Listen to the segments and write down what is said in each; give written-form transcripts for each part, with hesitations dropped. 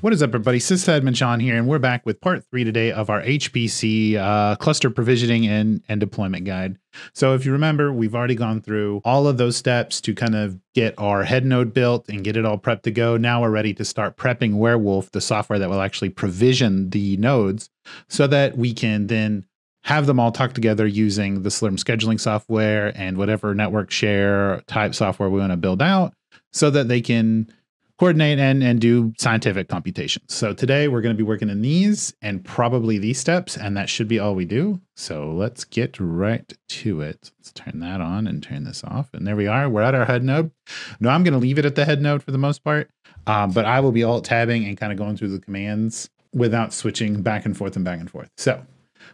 What is up, everybody? Sysadmin Sean here, and we're back with part 3 today of our HPC cluster provisioning and deployment guide. So if you remember, we've already gone through all of those steps to kind of get our head node built and get it all prepped to go. Now we're ready to start prepping Warewulf, the software that will actually provision the nodes so that we can then have them all talk together using the Slurm scheduling software and whatever network share type software we want to build out so that they can coordinate and do scientific computations. So today we're going to be working in these and probably these steps, and that should be all we do. So let's get right to it. Let's turn that on and turn this off. And there we are. We're at our head node. No, I'm going to leave it at the head node for the most part, but I will be alt tabbing and kind of going through the commands without switching back and forth and back and forth. So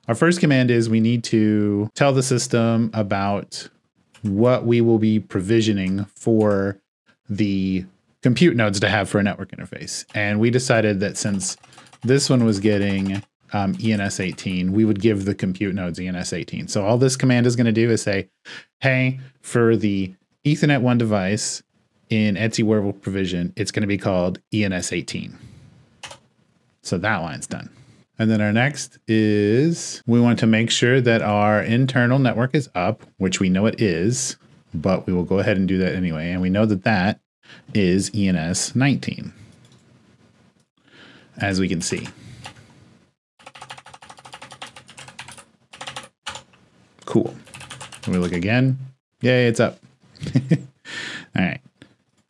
our first command is we need to tell the system about what we will be provisioning for the compute nodes to have for a network interface. And we decided that since this one was getting ENS 18, we would give the compute nodes ENS 18. So all this command is going to do is say, hey, for the Ethernet 1 device in Etsy Warewulf provision, it's going to be called ENS 18. So that line's done. And then our next is we want to make sure that our internal network is up, which we know it is, but we will go ahead and do that anyway. And we know that that is ENS 19, as we can see. Cool. When we look again, yay, it's up. All right,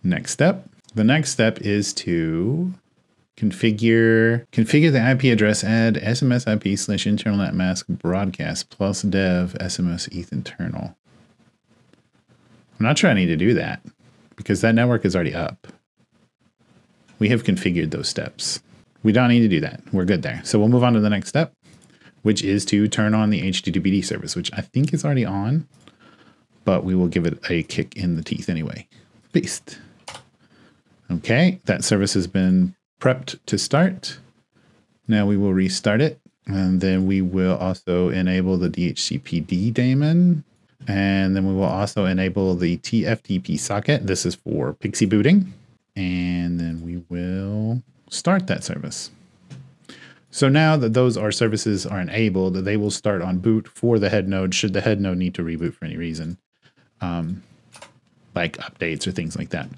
next step. The next step is to configure the IP address, add SMS IP / internal net mask broadcast plus dev SMS ETH internal. I'm not sure I need to do that, because that network is already up. We have configured those steps. We don't need to do that. We're good there. So we'll move on to the next step, which is to turn on the HTTPD service, which I think is already on, but we will give it a kick in the teeth anyway. Beast. Okay, that service has been prepped to start. Now we will restart it. And then we will also enable the DHCPD daemon. And then we will also enable the TFTP socket. This is for Pixie booting. And then we will start that service. So now that those are services are enabled, they will start on boot for the head node should the head node need to reboot for any reason, like updates or things like that.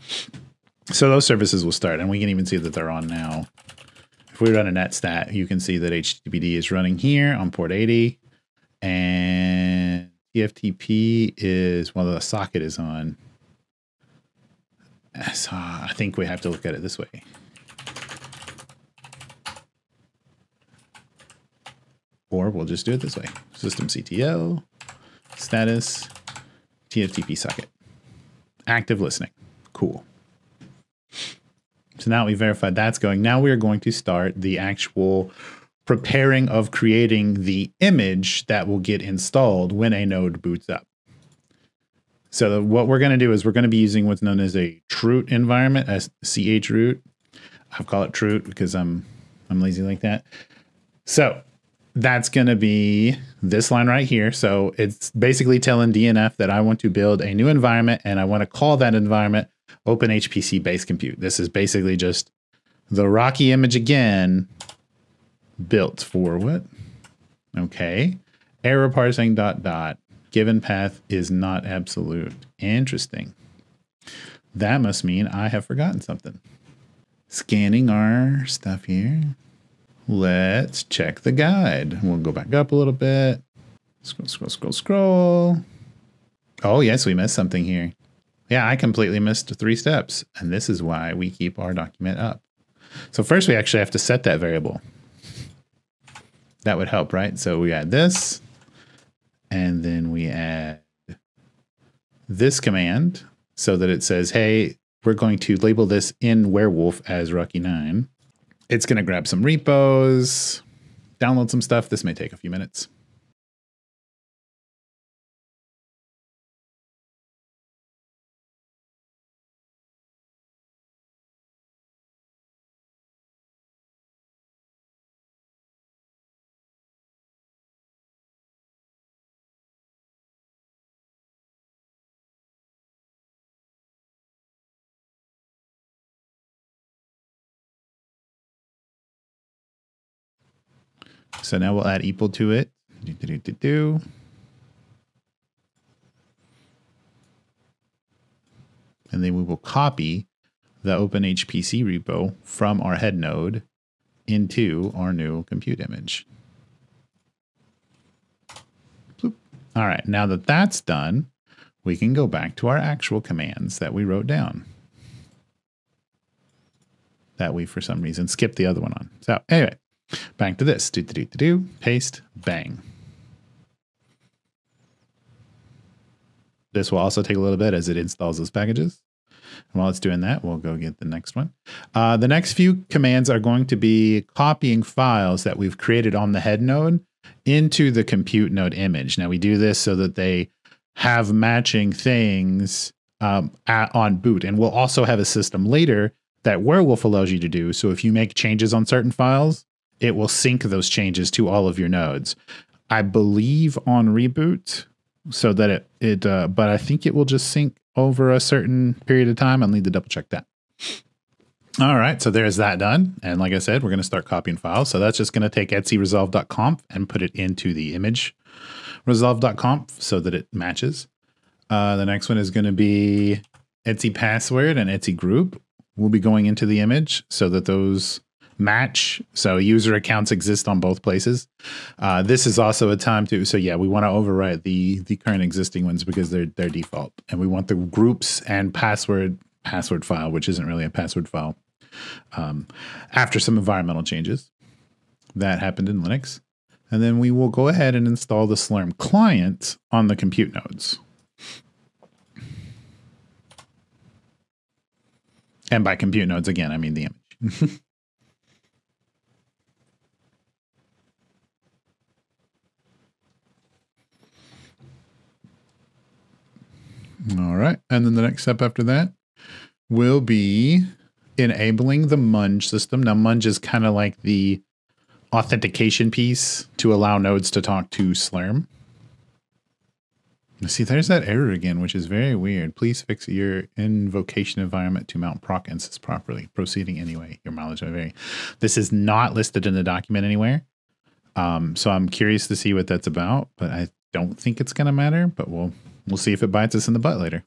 So those services will start, and we can even see that they're on now. If we run a netstat, you can see that HTTPD is running here on port 80, and TFTP is, well, the socket is on. So I think we have to look at it this way. Or we'll just do it this way. Systemctl, status, TFTP socket. Active listening. Cool. So now we verified that's going. Now we are going to start the actual preparing of creating the image that will get installed when a node boots up. So what we're going to do is we're going to be using what's known as a Troot environment, a chroot. I call it Troot because I'm lazy like that. So that's going to be this line right here. So it's basically telling DNF that I want to build a new environment, and I want to call that environment OpenHPC base compute. This is basically just the Rocky image again, built for what? Okay. Error parsing ... Given path is not absolute. Interesting. That must mean I have forgotten something. Scanning our stuff here. Let's check the guide. We'll go back up a little bit. Scroll, scroll, scroll, scroll. Oh yes, we missed something here. Yeah, I completely missed 3 steps. And this is why we keep our document up. So first we actually have to set that variable. That would help, right? So we add this, and then we add this command so that it says, hey, we're going to label this in Warewulf as Rocky9. It's going to grab some repos, download some stuff. This may take a few minutes. So now we'll add equal to it. And then we will copy the OpenHPC repo from our head node into our new compute image. Bloop. All right, now that that's done, we can go back to our actual commands that we wrote down, that we, for some reason, skipped the other one on. So anyway, back to this, paste, bang. This will also take a little bit as it installs those packages. And while it's doing that, we'll go get the next one. The next few commands are going to be copying files that we've created on the head node into the compute node image. Now we do this so that they have matching things on boot. And we'll also have a system later that Warewulf allows you to do. So if you make changes on certain files, it will sync those changes to all of your nodes. I believe on reboot, so that but I think it will just sync over a certain period of time. I'll need to double check that. All right, so there's that done. And like I said, we're gonna start copying files. So that's just gonna take etcresolve.conf and put it into the image resolve.conf so that it matches. The next one is gonna be Etsy password and Etsy group will be going into the image so that those match. So user accounts exist on both places. This is also a time to, so yeah, we want to overwrite the current existing ones because they're default, and we want the groups and password file, which isn't really a password file, after some environmental changes that happened in Linux. And then we will go ahead and install the Slurm client on the compute nodes. And by compute nodes, again, I mean the image. All right, and then the next step after that will be enabling the MUNGE system. Now, MUNGE is kind of like the authentication piece to allow nodes to talk to Slurm. See, there's that error again, which is very weird. Please fix your invocation environment to mount proc and sys properly. Proceeding anyway, your mileage may vary. This is not listed in the document anywhere, so I'm curious to see what that's about, but I don't think it's going to matter, but we'll see if it bites us in the butt later.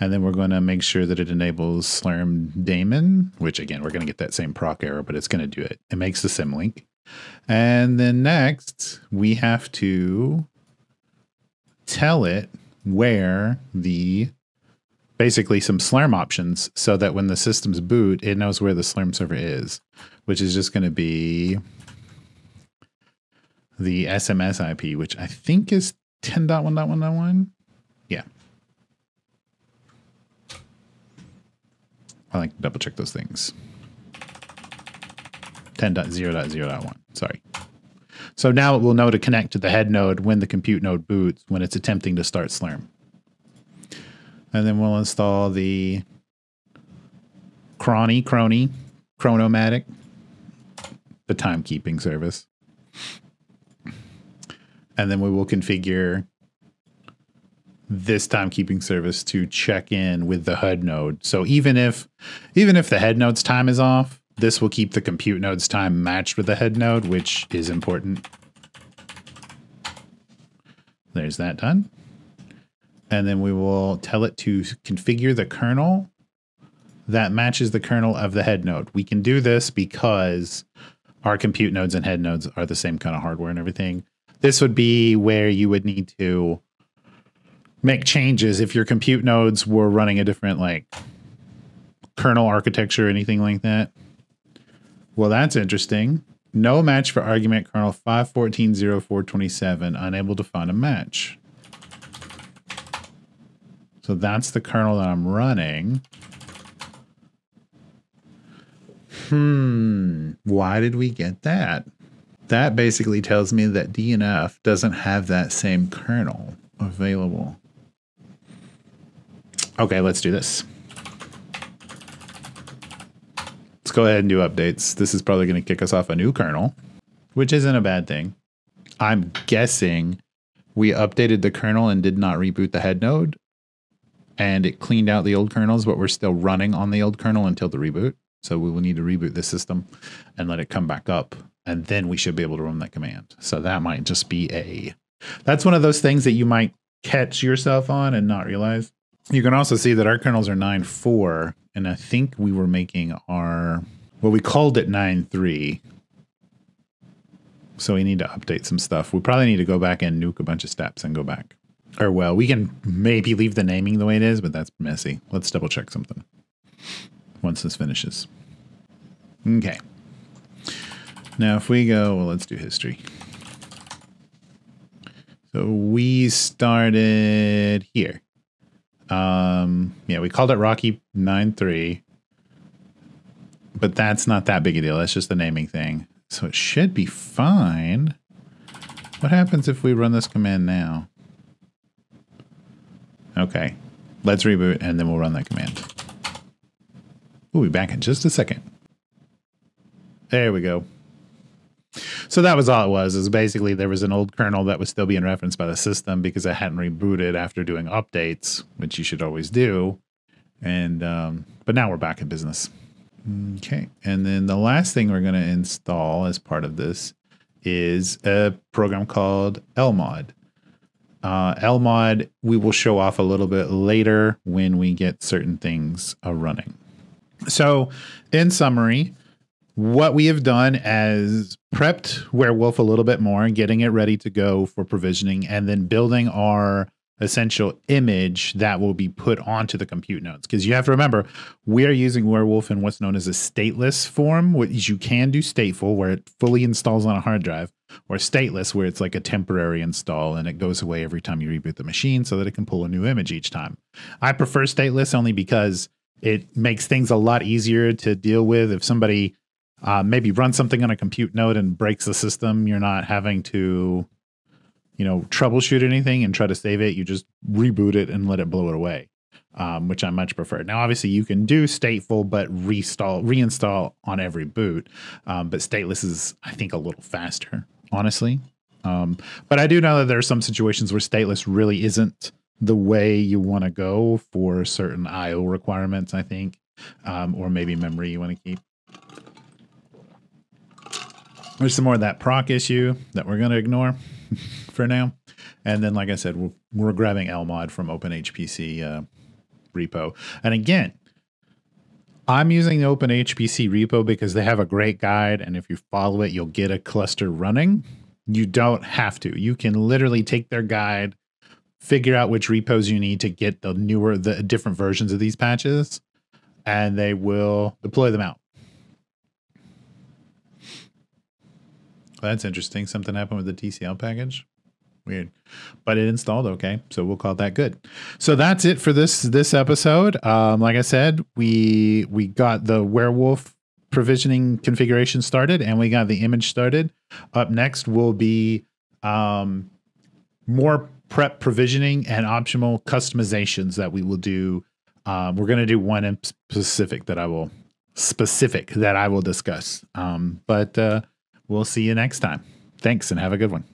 And then we're going to make sure that it enables Slurm daemon, which again, we're going to get that same proc error, but it's going to do it. It makes the symlink. And then next, we have to tell it where basically some Slurm options so that when the system's boot, it knows where the Slurm server is, which is just going to be the SMS IP, which I think is 10.1.1.1. Yeah. I like to double check those things. 10.0.0.1. Sorry. So now it will know to connect to the head node when the compute node boots, when it's attempting to start Slurm. And then we'll install the Chrony, Chronomatic, the timekeeping service. And then we will configure this timekeeping service to check in with the HUD node. So even if the head node's time is off, this will keep the compute node's time matched with the head node, which is important. There's that done. And then we will tell it to configure the kernel that matches the kernel of the head node. We can do this because our compute nodes and head nodes are the same kind of hardware and everything. This would be where you would need to make changes if your compute nodes were running a different like kernel architecture or anything like that. Well, that's interesting. No match for argument kernel 5.14.0.427, unable to find a match. So that's the kernel that I'm running. Why did we get that? That basically tells me that DNF doesn't have that same kernel available. Okay, let's do this. Let's go ahead and do updates. This is probably going to kick us off a new kernel, which isn't a bad thing. I'm guessing we updated the kernel and did not reboot the head node, and it cleaned out the old kernels, but we're still running on the old kernel until the reboot. So we will need to reboot the system and let it come back up and then we should be able to run that command. So that might just be that's one of those things that you might catch yourself on and not realize. You can also see that our kernels are 9.4, and I think we were making our, well, we called it 9.3. So we need to update some stuff. We probably need to go back and nuke a bunch of steps and go back. Or well, we can maybe leave the naming the way it is, but that's messy. Let's double check something once this finishes. Okay. Now if we go, well, let's do history. So we started here. Yeah, we called it Rocky 9.3, but that's not that big a deal. That's just the naming thing. So it should be fine. What happens if we run this command now? Okay, let's reboot and then we'll run that command. We'll be back in just a second. There we go. So that was all it was, is basically there was an old kernel that was still being referenced by the system because I hadn't rebooted after doing updates, which you should always do. And, but now we're back in business. Okay. And then the last thing we're going to install as part of this is a program called Lmod. Lmod, we will show off a little bit later when we get certain things running. So in summary, what we have done is prepped Warewulf a little bit more, getting it ready to go for provisioning, and then building our essential image that will be put onto the compute nodes. Because you have to remember, we are using Warewulf in what's known as a stateless form, which you can do stateful, where it fully installs on a hard drive, or stateless, where it's like a temporary install and it goes away every time you reboot the machine so that it can pull a new image each time. I prefer stateless only because it makes things a lot easier to deal with. If somebody maybe runs something on a compute node and breaks the system, you're not having to, you know, troubleshoot anything and try to save it. You just reboot it and let it blow it away, which I much prefer. Now, obviously you can do stateful, but reinstall on every boot. But stateless is, I think, a little faster, honestly. But I do know that there are some situations where stateless really isn't the way you want to go for certain IO requirements, I think, or maybe memory you want to keep. There's some more of that proc issue that we're going to ignore for now. And then, like I said, we're grabbing Lmod from OpenHPC repo. And again, I'm using the OpenHPC repo because they have a great guide. And if you follow it, you'll get a cluster running. You don't have to. You can literally take their guide, figure out which repos you need to get the newer, the different versions of these patches, and they will deploy them out. That's interesting. Something happened with the TCL package. Weird, but it installed okay. So we'll call that good. So that's it for this episode. Like I said, we got the Warewulf provisioning configuration started, and we got the image started. Up next will be more prep provisioning and optional customizations that we will do. We're going to do one in specific that I will discuss. But we'll see you next time. Thanks and have a good one.